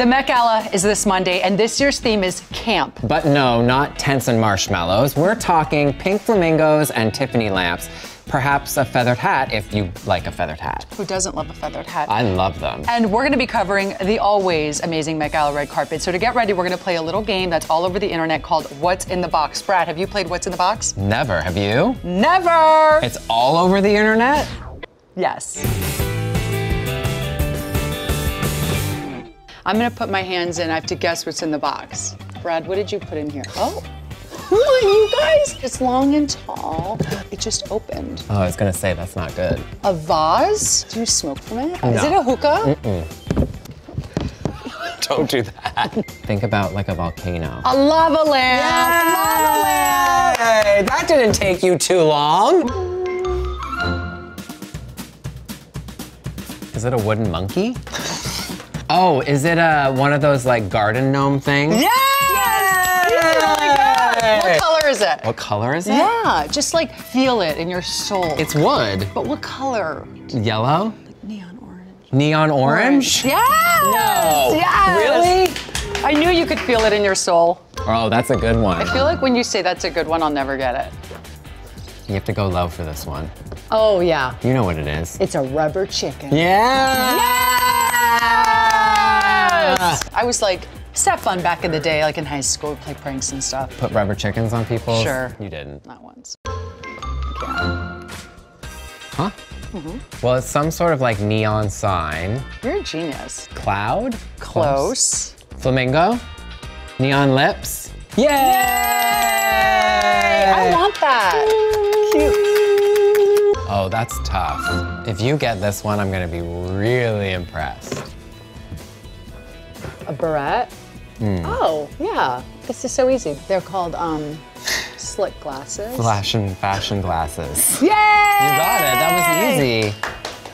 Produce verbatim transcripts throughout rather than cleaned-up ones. The Met Gala is this Monday, and this year's theme is camp. But no, not tents and marshmallows. We're talking pink flamingos and Tiffany lamps. Perhaps a feathered hat, if you like a feathered hat. Who doesn't love a feathered hat? I love them. And we're going to be covering the always amazing Met Gala red carpet. So to get ready, we're going to play a little game that's all over the internet called What's in the Box. Brad, have you played What's in the Box? Never. Have you? Never! It's all over the internet? Yes. I'm going to put my hands in. I have to guess what's in the box. Brad, what did you put in here? Oh. You guys, it's long and tall. It just opened. Oh, I was gonna say, that's not good. A vase? Do you smoke from it? No. Is it a hookah? Mm-mm. Don't do that. Think about like a volcano. A lava lamp! Yes, lava lamp! Hey, that didn't take you too long. Is it a wooden monkey? Oh, is it a, one of those like garden gnome things? Yeah! What color is it? What color is it? Yeah, just like feel it in your soul. It's wood. But what color? Yellow? Like neon orange. Neon orange? orange. Yes! No. Yes! Really? I knew you could feel it in your soul. Oh, that's a good one. I feel like when you say that's a good one, I'll never get it. You have to go low for this one. Oh, yeah. You know what it is. It's a rubber chicken. Yeah! Yes! I was like, it's that fun back in the day, like in high school, we'd play pranks and stuff. Put rubber chickens on people? Sure. You didn't. Not once. Yeah. Huh? Mm-hmm. Well, it's some sort of like neon sign. You're a genius. Cloud? Close. Close. Flamingo? Neon lips? Yay! Yay! I want that. Cute. Oh, that's tough. If you get this one, I'm gonna be really impressed. A barrette? Mm. Oh, yeah. This is so easy. They're called um, slick glasses. Fashion, fashion glasses. Yay! You got it. That was easy.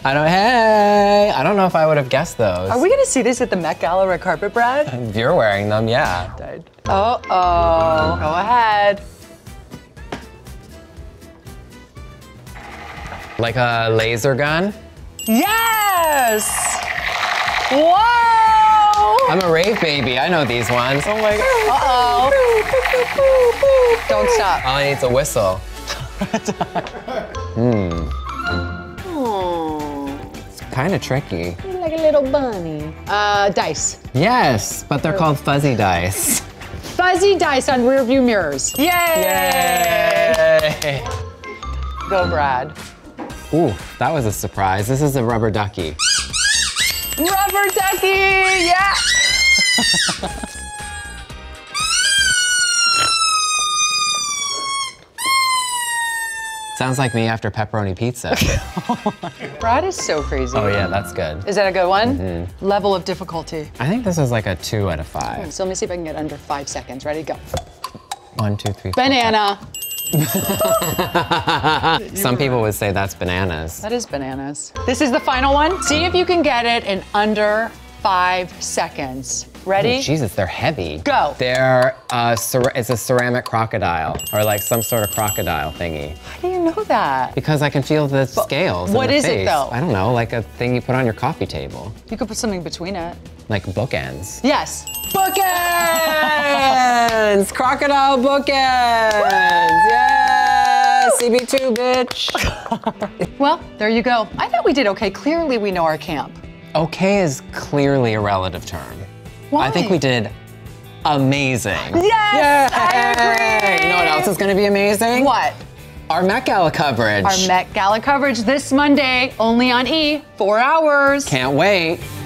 I don't. Hey, I don't know if I would have guessed those. Are we gonna see this at the Met Gala red carpet, Brad? You're wearing them, yeah. Died. Uh oh. Go ahead. Like a laser gun? Yes. What? I'm a rave baby, I know these ones. Oh my god. Uh-oh. Don't stop. All I need is a whistle. Hmm. Oh. It's kind of tricky. You're like a little bunny. Uh, dice. Yes, but they're called fuzzy dice. Fuzzy dice on rear view mirrors. Yay! Yay! Go, Brad. Ooh, that was a surprise. This is a rubber ducky. Rubber ducky, yeah! Sounds like me after pepperoni pizza. Brad is so crazy. Oh yeah, that's good. Is that a good one? Mm-hmm. Level of difficulty. I think this is like a two out of five. So let me see if I can get under five seconds. Ready, go. One, two, three, four, banana. Some people would say that's bananas. That is bananas. This is the final one. See if you can get it in under five seconds. Ready? Oh, Jesus, they're heavy. Go. They're, uh, it's a ceramic crocodile or like some sort of crocodile thingy. How do you know that? Because I can feel the but scales What in the is face. It though? I don't know, like a thing you put on your coffee table. You could put something between it. Like bookends. Yes. Bookends! Crocodile bookends! Woo! Yes! C B two, bitch! Well, there you go. I thought we did okay. Clearly, we know our camp. Okay is clearly a relative term. Why? I think we did amazing. Yes! Yay! I agree! You know what else is going to be amazing? What? Our Met Gala coverage. Our Met Gala coverage this Monday, only on E! Four hours. Can't wait.